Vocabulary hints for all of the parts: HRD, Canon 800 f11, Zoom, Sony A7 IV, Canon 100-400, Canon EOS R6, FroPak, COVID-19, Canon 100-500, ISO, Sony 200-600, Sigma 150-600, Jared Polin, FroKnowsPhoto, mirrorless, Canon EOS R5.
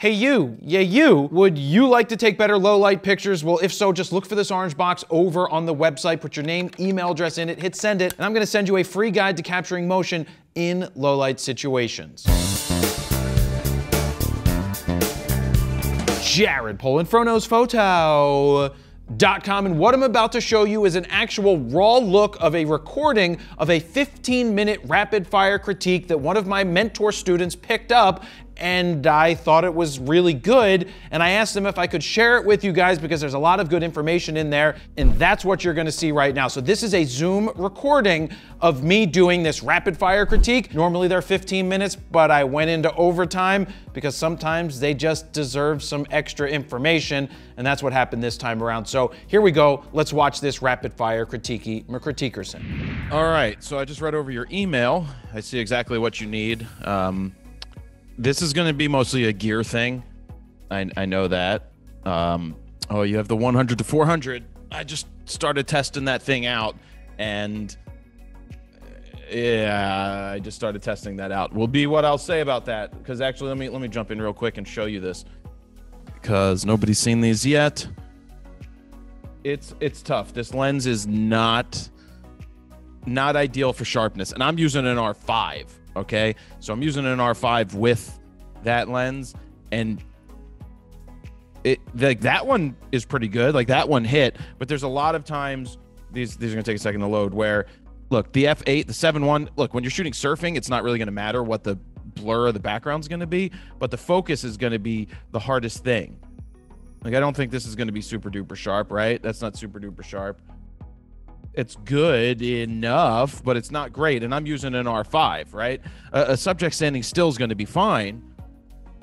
Hey you, yeah you, would you like to take better low light pictures? Well, if so, just look for this orange box over on the website, put your name, email address in it, hit send it, and I'm gonna send you a free guide to capturing motion in low light situations. Jared Polin, FroKnowsPhoto.com, and what I'm about to show you is an actual raw look of a recording of a 15-minute rapid fire critique that one of my mentor students picked up, and I thought it was really good, and I asked them if I could share it with you guys because there's a lot of good information in there, and that's what you're gonna see right now. So this is a Zoom recording of me doing this rapid fire critique. Normally they're 15 minutes, but I went into overtime because sometimes they just deserve some extra information, and that's what happened this time around. So here we go, let's watch this rapid fire critiquey McCritiquerson. All right, so I just read over your email. I see exactly what you need. This is going to be mostly a gear thing. I know that. Oh, you have the 100-400. I just started testing that thing out, and yeah, I just started testing that out. Will be what I'll say about that, because actually, let me jump in real quick and show you this, because nobody's seen these yet. It's tough. This lens is not ideal for sharpness, and I'm using an R5. Okay, so I'm using an R5 with that lens, and it like that one is pretty good. Like that one hit, but there's a lot of times these are gonna take a second to load. Where, look, the f8, the 7.1. Look, when you're shooting surfing, it's not really gonna matter what the blur of the background's gonna be, but the focus is gonna be the hardest thing. Like I don't think this is gonna be super duper sharp, right? That's not super duper sharp. It's good enough, but it's not great. And I'm using an R5, right? A subject standing still is going to be fine,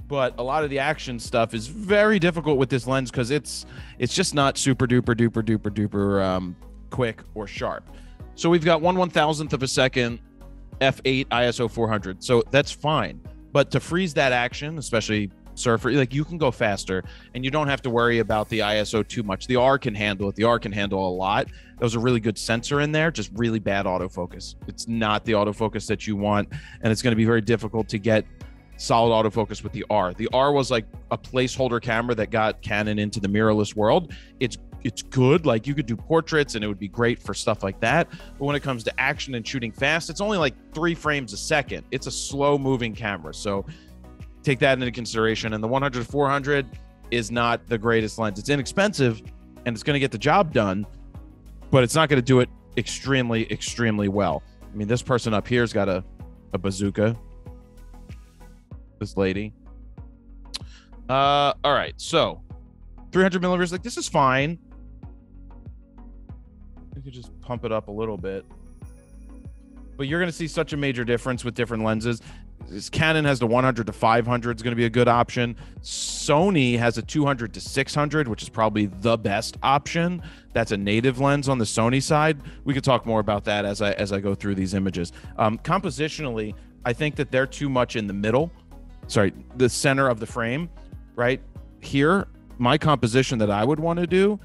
but a lot of the action stuff is very difficult with this lens because it's just not super duper quick or sharp. So we've got 1/1000th of a second f8 ISO 400. So that's fine, but to freeze that action, especially surfer, like you can go faster and you don't have to worry about the ISO too much. The R can handle it. The R can handle a lot. That was a really good sensor in there, just really bad autofocus. It's not the autofocus that you want, and it's going to be very difficult to get solid autofocus with the R. The R was like a placeholder camera that got Canon into the mirrorless world. It's good. Like you could do portraits and it would be great for stuff like that. But when it comes to action and shooting fast, it's only like 3 frames a second. It's a slow moving camera. So take that into consideration. And the 100-400 is not the greatest lens. It's inexpensive and it's going to get the job done, but it's not going to do it extremely, extremely well. I mean, this person up here's got a bazooka. This lady. All right. So 300mm, like this is fine. You could just pump it up a little bit, but you're going to see such a major difference with different lenses. This Canon has the 100-500 is going to be a good option. Sony has a 200-600, which is probably the best option. That's a native lens on the Sony side. We could talk more about that as I go through these images. Compositionally, I think that they're too much in the middle. Sorry, the center of the frame, right here. My composition that I would want to do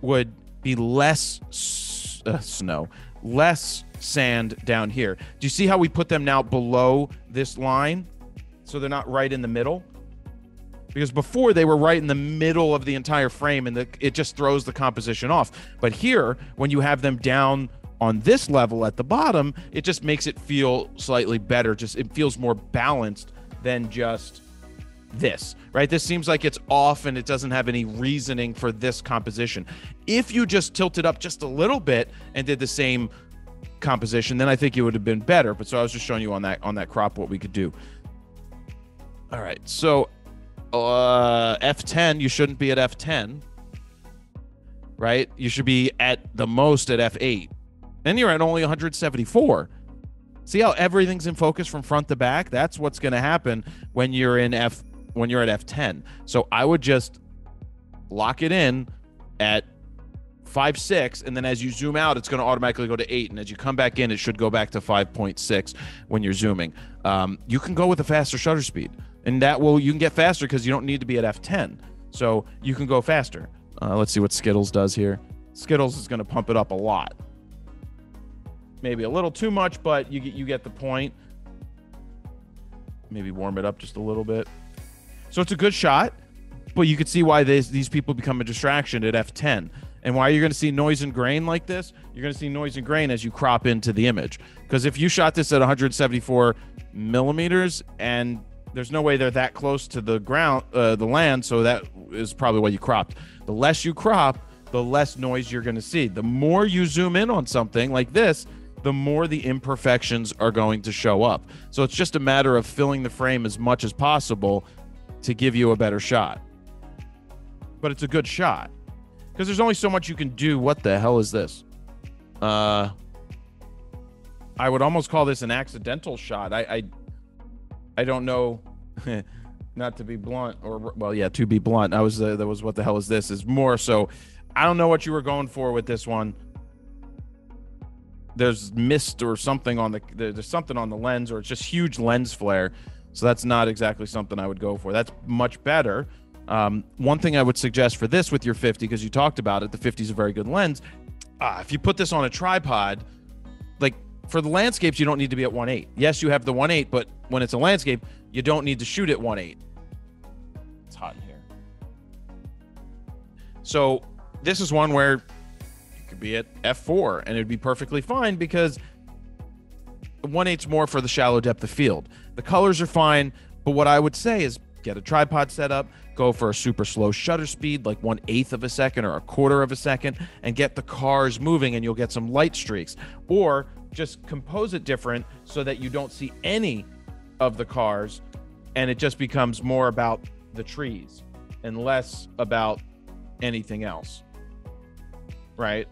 would be less snow, less sand down here. Do you see how we put them now below this line? So they're not right in the middle, because before they were right in the middle of the entire frame, and it just throws the composition off. But here, when you have them down on this level at the bottom, it just makes it feel slightly better. Just it feels more balanced than just this, right? This seems like it's off and it doesn't have any reasoning for this composition. If you just tilted up just a little bit and did the same composition, then I think it would have been better. But so I was just showing you on that crop what we could do. All right, so f10, you shouldn't be at f10, right? You should be at the most at f8, and you're at only 174. See how everything's in focus from front to back? That's what's going to happen when you're in at f10. So I would just lock it in at 5.6, and then as you zoom out, it's going to automatically go to 8, and as you come back in, it should go back to 5.6 when you're zooming. You can go with a faster shutter speed, and that will, you can get faster because you don't need to be at F10, so you can go faster. Let's see what Skittles does here. Skittles is going to pump it up a lot, maybe a little too much, but you get the point. Maybe warm it up just a little bit. So it's a good shot, but you could see why these people become a distraction at f10. And why you're going to see noise and grain like this, you're going to see noise and grain as you crop into the image. Because if you shot this at 174 millimeters, and there's no way they're that close to the ground, the land, so that is probably why you cropped. The less you crop, the less noise you're going to see. The more you zoom in on something like this, the more the imperfections are going to show up. So it's just a matter of filling the frame as much as possible to give you a better shot. But it's a good shot. Because there's only so much you can do. What the hell is this? I would almost call this an accidental shot. I don't know. Not to be blunt, or well, yeah, to be blunt. I was that was what the hell is this? Is more so. I don't know what you were going for with this one. There's mist or something on the there's something on the lens, or it's just huge lens flare. So that's not exactly something I would go for. That's much better. One thing I would suggest for this with your 50, because you talked about it, the 50 is a very good lens. If you put this on a tripod, like for the landscapes, you don't need to be at 1.8. Yes, you have the 1.8, but when it's a landscape, you don't need to shoot at 1.8. It's hot in here. So this is one where you could be at f4 and it'd be perfectly fine, because 1.8's more for the shallow depth of field. The colors are fine, but what I would say is get a tripod set up, go for a super slow shutter speed, like 1/8 of a second or a 1/4 of a second, and get the cars moving, and you'll get some light streaks. Or just compose it different so that you don't see any of the cars, and it just becomes more about the trees and less about anything else, right?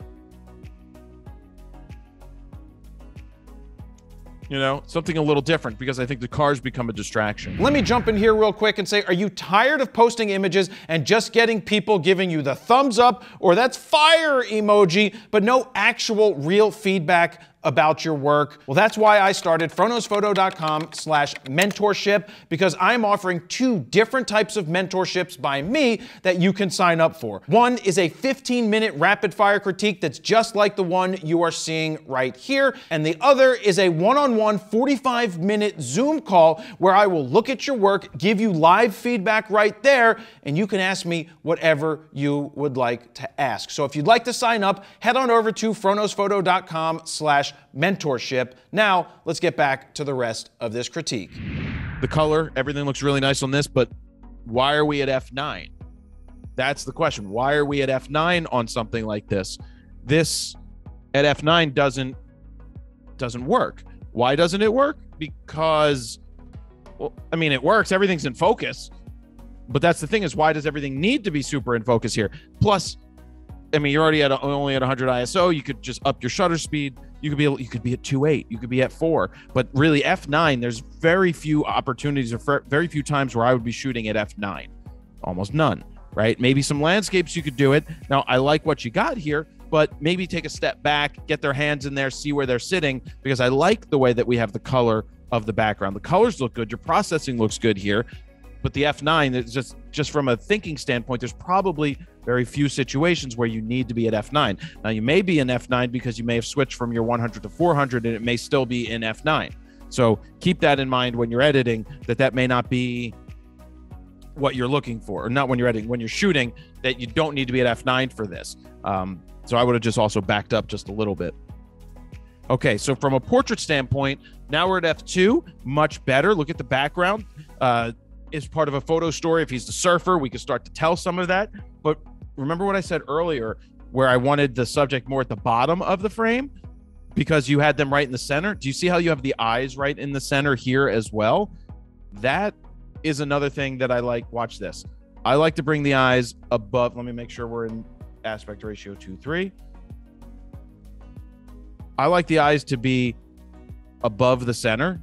You know, something a little different, because I think the cars become a distraction. Let me jump in here real quick and say, are you tired of posting images and just getting people giving you the thumbs up or that's fire emoji, but no actual real feedback about your work? Well, that's why I started FroKnowsPhoto.com/mentorship, because I'm offering 2 different types of mentorships by me that you can sign up for. One is a 15-minute rapid-fire critique that's just like the one you are seeing right here, and the other is a one-on-one 45-minute Zoom call where I will look at your work, give you live feedback right there, and you can ask me whatever you would like to ask. So if you'd like to sign up, head on over to FroKnowsPhoto.com/mentorship. Now, let's get back to the rest of this critique. The color, everything looks really nice on this, but why are we at F9? That's the question. Why are we at F9 on something like this? This at F9 doesn't work. Why doesn't it work? Because, well, I mean, it works. Everything's in focus. But that's the thing, is why does everything need to be super in focus here? Plus, I mean, you're already at only at 100 ISO. You could just up your shutter speed. You could be at 2.8. You could be at 4. But really, F9, there's very few opportunities or very few times where I would be shooting at F9. Almost none, right? Maybe some landscapes you could do it. Now, I like what you got here, but maybe take a step back, get their hands in there, see where they're sitting, because I like the way that we have the color of the background. The colors look good. Your processing looks good here. But the F9, it's just from a thinking standpoint, there's probably very few situations where you need to be at F9. Now, you may be in F9 because you may have switched from your 100 to 400, and it may still be in F9. So keep that in mind when you're editing, that may not be what you're looking for, or not when you're editing, when you're shooting, that you don't need to be at F9 for this. So I would have just also backed up just a little bit. Okay, so from a portrait standpoint, now we're at F2, much better. Look at the background. Is part of a photo story. If he's the surfer, we could start to tell some of that. But remember what I said earlier, where I wanted the subject more at the bottom of the frame, because you had them right in the center. Do you see how you have the eyes right in the center here as well? That is another thing that I like. Watch this. I like to bring the eyes above. Let me make sure we're in aspect ratio 2:3. I like the eyes to be above the center,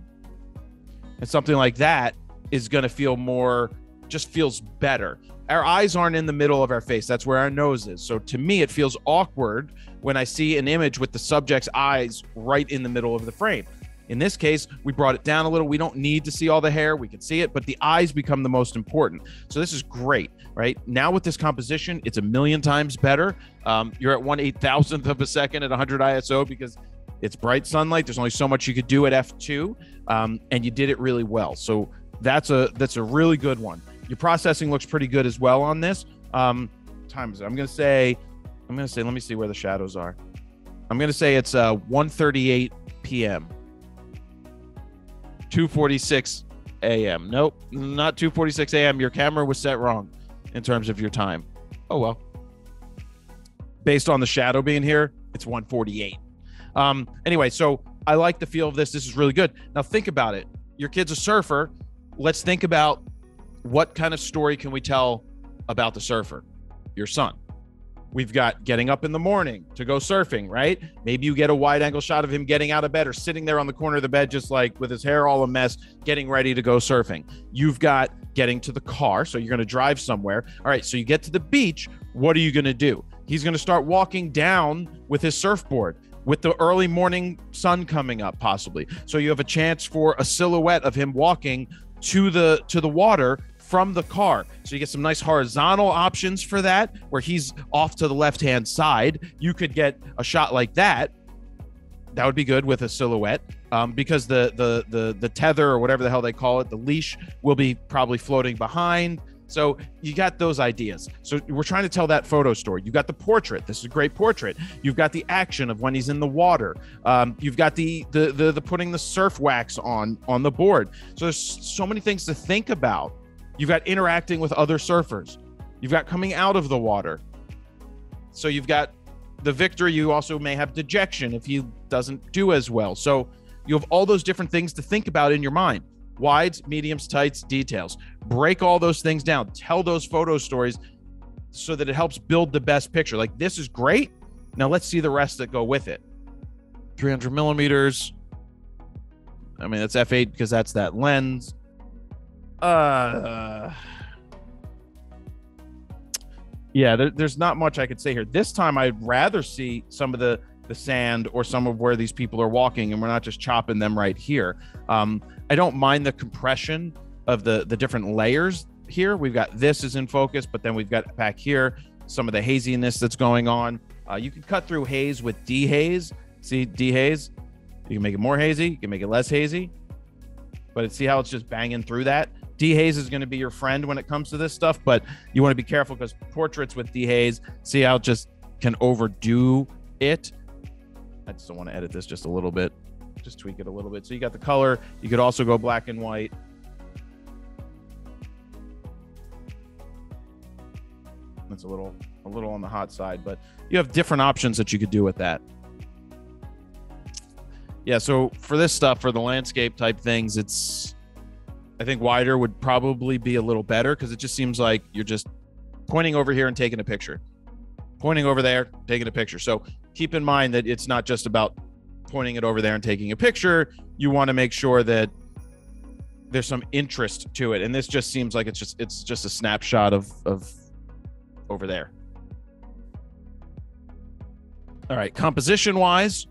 and something like that is going to feel more, just feels better. Our eyes aren't in the middle of our face. That's where our nose is. So to me, it feels awkward when I see an image with the subject's eyes right in the middle of the frame. In this case, we brought it down a little. We don't need to see all the hair. We can see it, but the eyes become the most important. So this is great, right? Now with this composition, it's a million times better. You're at 1/8,000th of a second at 100 ISO because it's bright sunlight. There's only so much you could do at F2, and you did it really well. So that's a really good one. Your processing looks pretty good as well on this. Times, I'm gonna say, let me see where the shadows are. I'm gonna say it's 1:38 p.m. 2:46 a.m. Nope, not 2:46 a.m. Your camera was set wrong in terms of your time. Oh well. Based on the shadow being here, it's 1:48. Anyway, so I like the feel of this. This is really good. Now think about it. Your kid's a surfer. Let's think about what kind of story can we tell about the surfer, your son. We've got getting up in the morning to go surfing, right? Maybe you get a wide angle shot of him getting out of bed or sitting there on the corner of the bed, just like with his hair all a mess, getting ready to go surfing. You've got getting to the car. So you're going to drive somewhere. All right. So you get to the beach. What are you going to do? He's going to start walking down with his surfboard with the early morning sun coming up possibly. So you have a chance for a silhouette of him walking to the water from the car. So you get some nice horizontal options for that, where he's off to the left-hand side. You could get a shot like that. That would be good with a silhouette, because the tether or whatever the hell they call it, the leash, will be probably floating behind. So you got those ideas. So we're trying to tell that photo story. You got the portrait. This is a great portrait. You've got the action of when he's in the water. You've got the putting the surf wax on the board. So there's so many things to think about. You've got interacting with other surfers. You've got coming out of the water. So you've got the victory. You also may have dejection if he doesn't do as well. So you have all those different things to think about in your mind. Wides, mediums, tights, details. Break all those things down. Tell those photo stories so that it helps build the best picture. Like, this is great. Now let's see the rest that go with it. 300 millimeters. I mean, that's f8 because that's that lens. Yeah, there's not much I could say here. This time I'd rather see some of the sand or some of where these people are walking, and we're not just chopping them right here. I don't mind the compression of the different layers here. We've got this is in focus, but then we've got back here some of the haziness that's going on. You can cut through haze with dehaze. See, dehaze, you can make it more hazy, you can make it less hazy, but see how it's just banging through that? Dehaze is going to be your friend when it comes to this stuff, but you want to be careful because portraits with dehaze, see how it just can overdo it. I just don't want to edit this just a little bit, just tweak it a little bit. So you got the color. You could also go black and white. That's a little on the hot side, but you have different options that you could do with that. Yeah, so for this stuff, for the landscape type things, it's, I think wider would probably be a little better because it just seems like you're just pointing over here and taking a picture, pointing over there, taking a picture. So keep in mind that it's not just about pointing it over there and taking a picture. You want to make sure that there's some interest to it. And this just seems like it's just a snapshot of over there. All right, composition wise,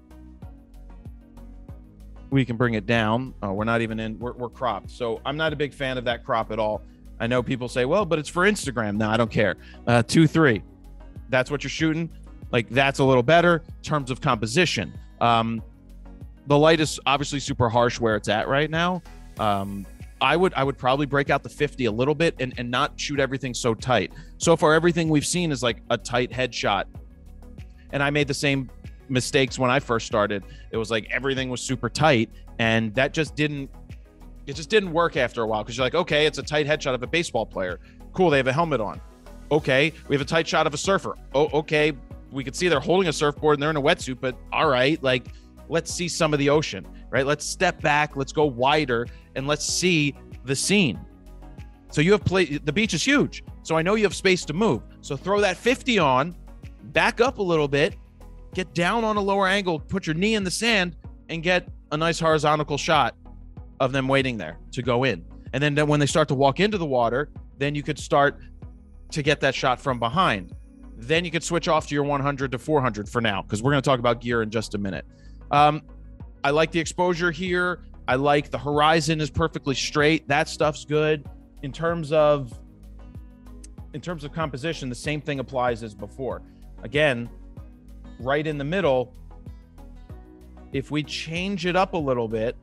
we can bring it down. Oh, we're not even in, we're cropped. So I'm not a big fan of that crop at all. I know people say, well, but it's for Instagram. No, I don't care. 2:3, that's what you're shooting. Like, that's a little better in terms of composition. The light is obviously super harsh where it's at right now. I would probably break out the 50 a little bit and not shoot everything so tight. So far, everything we've seen is like a tight headshot. And I made the same mistakes when I first started. It was like everything was super tight, and that just didn't work after a while, because you're like, okay, it's a tight headshot of a baseball player. Cool, they have a helmet on. Okay, we have a tight shot of a surfer. Oh, okay, we could see they're holding a surfboard and they're in a wetsuit, but all right, like, let's see some of the ocean, right? Let's step back, let's go wider, and let's see the scene. So you have the beach is huge, so I know you have space to move. So throw that 50 on, back up a little bit, get down on a lower angle, put your knee in the sand, and get a nice horizontal shot of them waiting there to go in. And then when they start to walk into the water, then you could start to get that shot from behind. Then you could switch off to your 100-400 for now, because we're going to talk about gear in just a minute. I like the exposure here. I like the horizon is perfectly straight. That stuff's good. In terms of composition, the same thing applies as before. Again, right in the middle, if we change it up a little bit,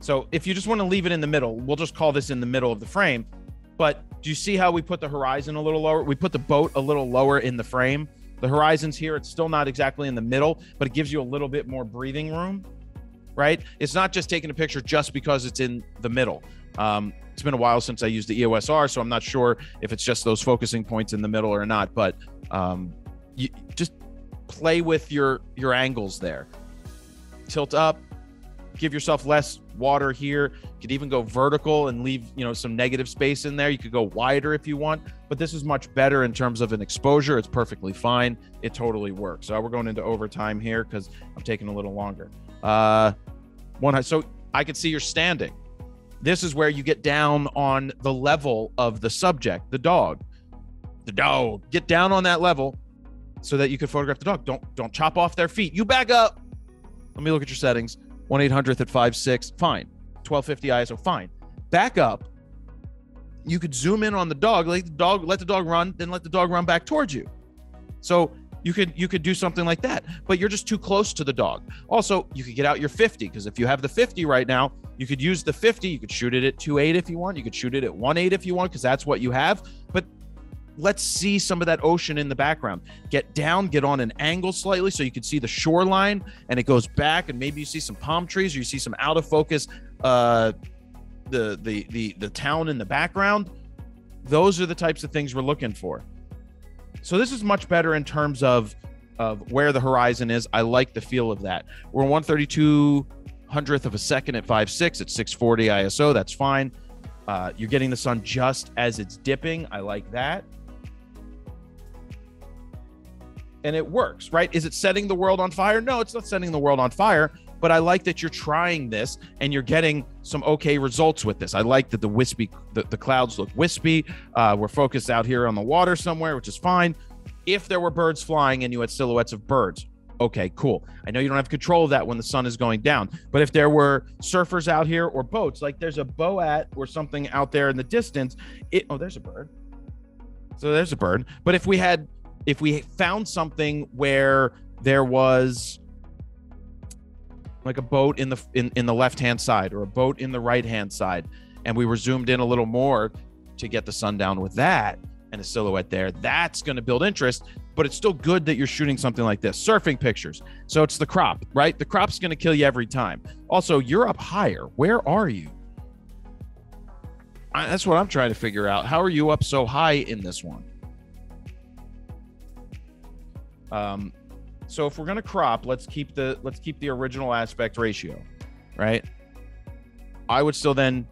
so if you just want to leave it in the middle, we'll just call this in the middle of the frame, but Do you see how we put the horizon a little lower? We put the boat a little lower in the frame. The horizon's here. It's still not exactly in the middle, but it gives you a little bit more breathing room, right? It's not just taking a picture just because it's in the middle. It's been a while since I used the EOS R, so I'm not sure if it's just those focusing points in the middle or not, but you just play with your angles there. Tilt up, give yourself less water here. You could even go vertical and leave, you know, some negative space in there. You could go wider if you want, but this is much better in terms of an exposure. It's perfectly fine. It totally works. So we're going into overtime here because I'm taking a little longer. So I could see you're standing. This is where you get down on the level of the subject, the dog. The dog. Get down on that level so that you can photograph the dog. Don't chop off their feet. You back up. Let me look at your settings. 1/800 at 5.6, fine. 1250 ISO, fine. Back up. You could zoom in on the dog, let the dog run, then let the dog run back towards you. So you could do something like that, but you're just too close to the dog. Also, you could get out your 50, because if you have the 50 right now, you could use the 50. You could shoot it at 2.8 if you want. You could shoot it at 1.8 if you want, because that's what you have. But let's see some of that ocean in the background. Get down, get on an angle slightly so you can see the shoreline, and it goes back, and maybe you see some palm trees, or you see some out of focus, the town in the background. Those are the types of things we're looking for. So this is much better in terms of where the horizon is. I like the feel of that. We're 1/32 of a second at 5.6 at 640 ISO. That's fine. You're getting the sun just as it's dipping. I like that. And it works, right? Is it setting the world on fire? No, it's not setting the world on fire, but I like that you're trying this and you're getting some okay results with this. I like that the wispy, the clouds look wispy. We're focused out here on the water somewhere, which is fine. If there were birds flying and you had silhouettes of birds, okay, cool. I know you don't have control of that when the sun is going down, but if there were surfers out here or boats, like there's a boat or something out there in the distance, oh, there's a bird. So there's a bird. But if we found something where there was like a boat in the left-hand side or a boat in the right-hand side, and we were zoomed in a little more to get the sun down with that and a silhouette there, that's going to build interest. But it's still good that you're shooting something like this. Surfing pictures. So it's the crop, right? The crop's going to kill you every time. Also, you're up higher. Where are you? That's what I'm trying to figure out. How are you up so high in this one? So if we're going to crop, let's keep the original aspect ratio, right? I would still then,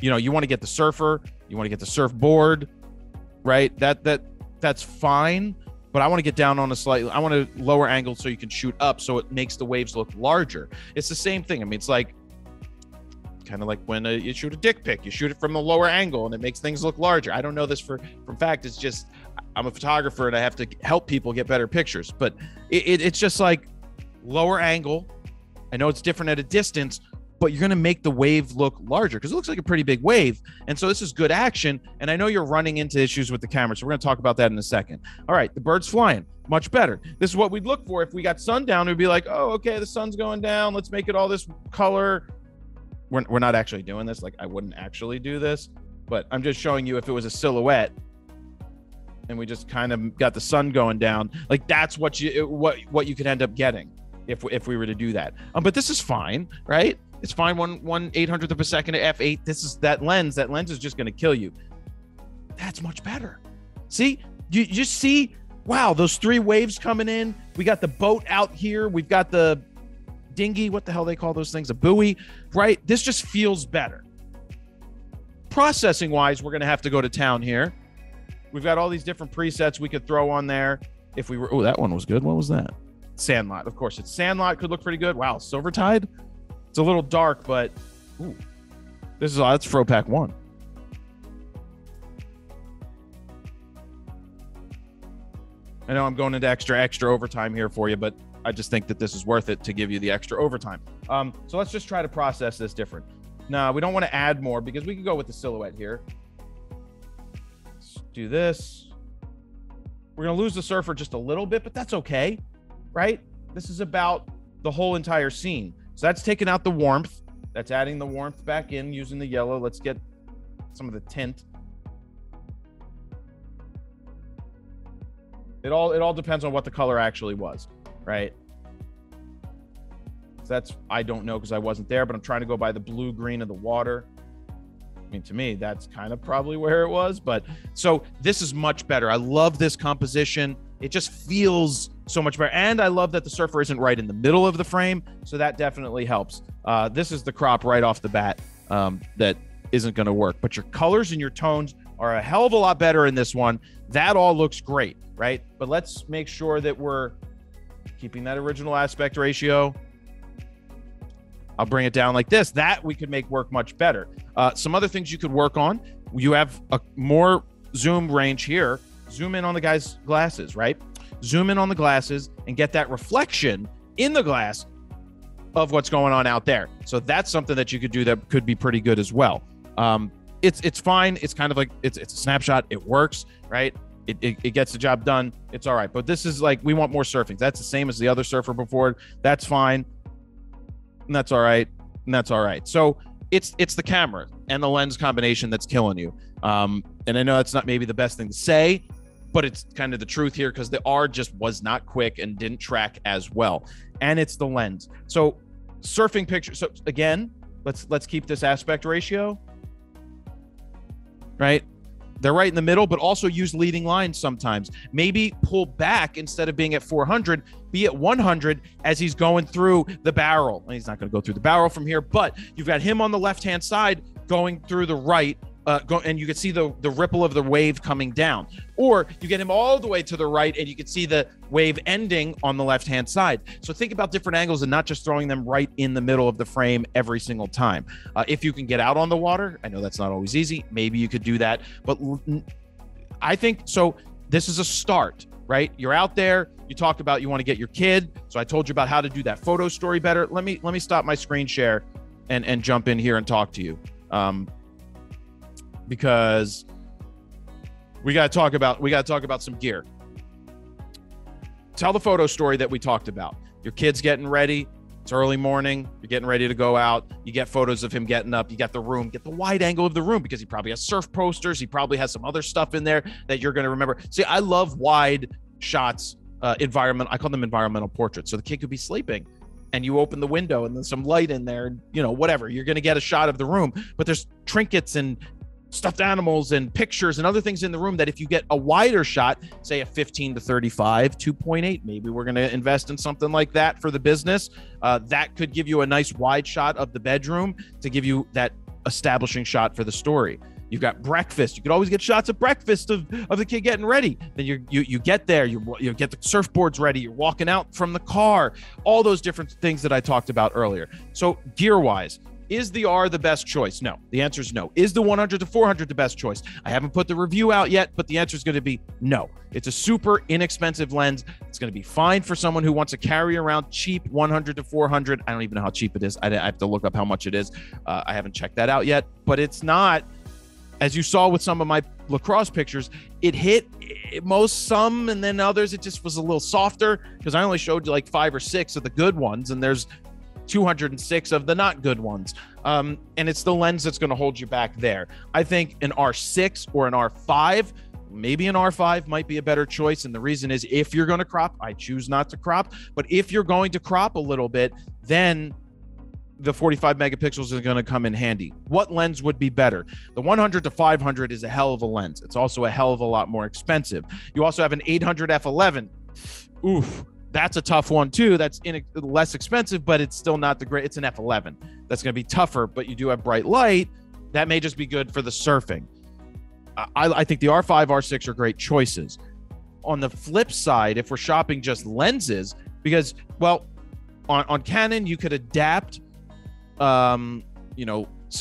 you know, you want to get the surfer, you want to get the surfboard, right? That's fine. But I want to get down on a slightly, I want to lower angle so you can shoot up so it makes the waves look larger. It's the same thing. I mean, it's like kind of like when you shoot a dick pic, you shoot it from the lower angle and it makes things look larger. I don't know this from fact. It's just, I'm a photographer and I have to help people get better pictures, but it's just like lower angle. I know it's different at a distance, but you're going to make the wave look larger because it looks like a pretty big wave. And so this is good action. And I know you're running into issues with the camera, so we're going to talk about that in a second. All right. The bird's flying. Much better. This is what we'd look for. If we got sundown, we'd be like, oh, okay, the sun's going down. Let's make it all this color. We're not actually doing this. Like, I wouldn't actually do this, but I'm just showing you if it was a silhouette and we just kind of got the sun going down. Like, that's what you could end up getting if we were to do that. But this is fine, right? It's fine. 1/800 of a second at f8. This is that lens. That lens is just going to kill you. That's much better. See, you just see, wow, those three waves coming in. We got the boat out here. We've got the dinghy. What the hell they call those things? A buoy, right? This just feels better. Processing wise, we're going to have to go to town here. We've got all these different presets we could throw on there if we were. Oh, that one was good. What was that? Sandlot. Of course, it's Sandlot. Could look pretty good. Wow. Silver Tide. It's a little dark, but ooh, that's FroPak 1. I know I'm going into extra overtime here for you, but I just think that this is worth it to give you the extra overtime. So let's just try to process this different. No, we don't want to add more because we can go with the silhouette here. Let's do this. We're going to lose the surfer just a little bit, but that's okay, right? This is about the whole entire scene. So that's taking out the warmth. That's adding the warmth back in using the yellow. Let's get some of the tint. It all depends on what the color actually was, right? So that's, I don't know because I wasn't there, but I'm trying to go by the blue green of the water. I mean, to me, that's kind of probably where it was. But so this is much better. I love this composition. It just feels so much better. And I love that the surfer isn't right in the middle of the frame. So that definitely helps. This is the crop right off the bat that isn't going to work. But your colors and your tones are a hell of a lot better in this one. That all looks great, right? But let's make sure that we're keeping that original aspect ratio. I'll bring it down like this. That we could make work much better. Some other things you could work on. You have a more zoom range here. Zoom in on the guy's glasses, right? Zoom in on the glasses and get that reflection in the glass of what's going on out there. So that's something that you could do that could be pretty good as well. It's fine. It's kind of like, it's a snapshot. It works, right? It gets the job done. It's all right. But this is like, we want more surfing. That's the same as the other surfer before. That's fine. And that's all right. And that's all right. So it's the camera and the lens combination that's killing you. And I know that's not maybe the best thing to say, but it's kind of the truth here because the R just was not quick and didn't track as well. And it's the lens. So surfing picture. So again, let's keep this aspect ratio. Right? They're right in the middle, but also use leading lines sometimes. Maybe pull back instead of being at 400, be at 100 as he's going through the barrel. And he's not going to go through the barrel from here, but you've got him on the left-hand side going through the right, and you can see the ripple of the wave coming down. Or you get him all the way to the right, and you can see the wave ending on the left-hand side. So think about different angles and not just throwing them right in the middle of the frame every single time. If you can get out on the water, I know that's not always easy. Maybe you could do that. But I think, so this is a start, right? You're out there. You talked about you want to get your kid. So I told you about how to do that photo story better. Let me stop my screen share and jump in here and talk to you. Because we got to talk about some gear. Tell the photo story that we talked about. Your kid's getting ready. It's early morning. You're getting ready to go out. You get photos of him getting up. You got the room. Get the wide angle of the room because he probably has surf posters. He probably has some other stuff in there that you're going to remember. See, I love wide shots, I call them environmental portraits. So the kid could be sleeping and you open the window and there's some light in there, and, you know, whatever. You're going to get a shot of the room, but there's trinkets and stuffed animals and pictures and other things in the room that if you get a wider shot, say a 15 to 35, 2.8, maybe we're going to invest in something like that for the business. That could give you a nice wide shot of the bedroom to give you that establishing shot for the story. You've got breakfast. You could always get shots of breakfast of the kid getting ready. Then you get there, you get the surfboards ready. You're walking out from the car, all those different things that I talked about earlier. So gear wise, is the R the best choice? No, the answer is no. Is the 100 to 400 the best choice? I haven't put the review out yet, but the answer is going to be no. It's a super inexpensive lens. It's going to be fine for someone who wants to carry around cheap 100 to 400. I don't even know how cheap it is. I have to look up how much it is. I haven't checked that out yet, but it's not, as you saw with some of my lacrosse pictures, it hit most some, and then others, it just was a little softer because I only showed you like 5 or 6 of the good ones, and there's 206 of the not good ones. And it's the lens that's going to hold you back there. I think an R6 or an R5, maybe an R5 might be a better choice. And the reason is if you're going to crop, I choose not to crop, but if you're going to crop a little bit, then the 45 megapixels is going to come in handy. What lens would be better? The 100 to 500 is a hell of a lens. It's also a hell of a lot more expensive. You also have an 800 f11. Oof. That's a tough one too. That's less expensive, but it's still not the great. It's an F11. That's going to be tougher, but you do have bright light. That may just be good for the surfing. I think the R5, R6 are great choices. On the flip side, if we're shopping just lenses, because, well, on Canon, you could adapt, some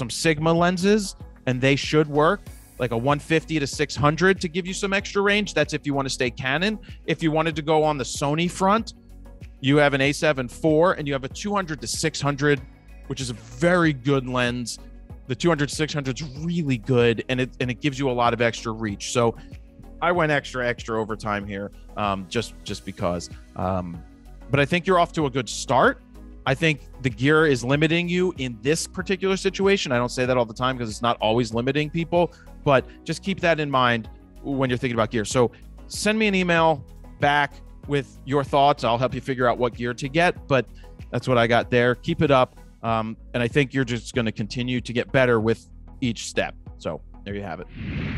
Sigma lenses, and they should work. Like a 150 to 600 to give you some extra range. That's if you want to stay Canon. If you wanted to go on the Sony front, you have an A7 IV and you have a 200 to 600, which is a very good lens. The 200 to 600 is really good, and it gives you a lot of extra reach. So I went extra over time here, just because. But I think you're off to a good start. I think the gear is limiting you in this particular situation. I don't say that all the time because it's not always limiting people, but just keep that in mind when you're thinking about gear. So send me an email, back with your thoughts. I'll help you figure out what gear to get, but that's what I got there. Keep it up. And I think you're just going to continue to get better with each step. So there you have it.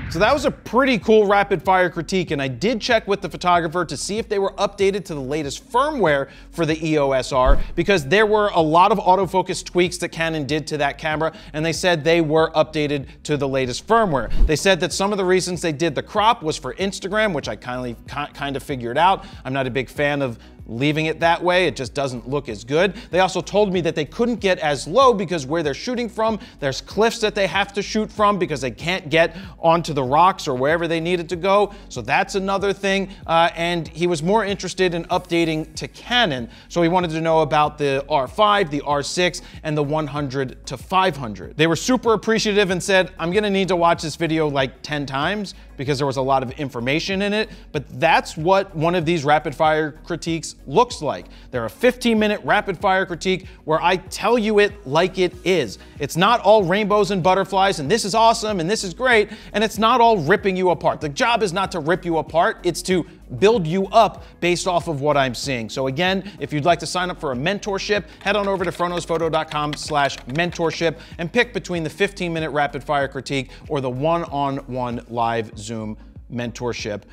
So that was a pretty cool rapid fire critique, and I did check with the photographer to see if they were updated to the latest firmware for the EOS R, because there were a lot of autofocus tweaks that Canon did to that camera, and they said they were updated to the latest firmware. They said that some of the reasons they did the crop was for Instagram, which I kind of figured out. I'm not a big fan of leaving it that way, it just doesn't look as good. They also told me that they couldn't get as low because where they're shooting from, there's cliffs that they have to shoot from because they can't get onto the rocks or wherever they needed to go. So that's another thing. And he was more interested in updating to Canon. So he wanted to know about the R5, the R6, and the 100-500. They were super appreciative and said, I'm gonna need to watch this video like 10 times because there was a lot of information in it. But that's what one of these rapid fire critiques looks like. They're a 15-minute rapid fire critique where I tell you it like it is. It's not all rainbows and butterflies and this is awesome and this is great, and it's not all ripping you apart. The job is not to rip you apart, it's to build you up based off of what I'm seeing. So again, if you'd like to sign up for a mentorship, head on over to FroKnowsPhoto.com/mentorship and pick between the 15-minute rapid fire critique or the one-on-one live Zoom mentorship.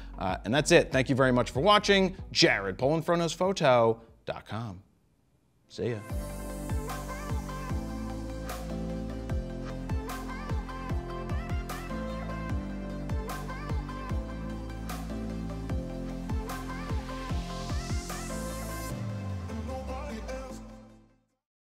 And that's it. Thank you very much for watching. Jared Polin, FroKnowsPhoto.com. See ya.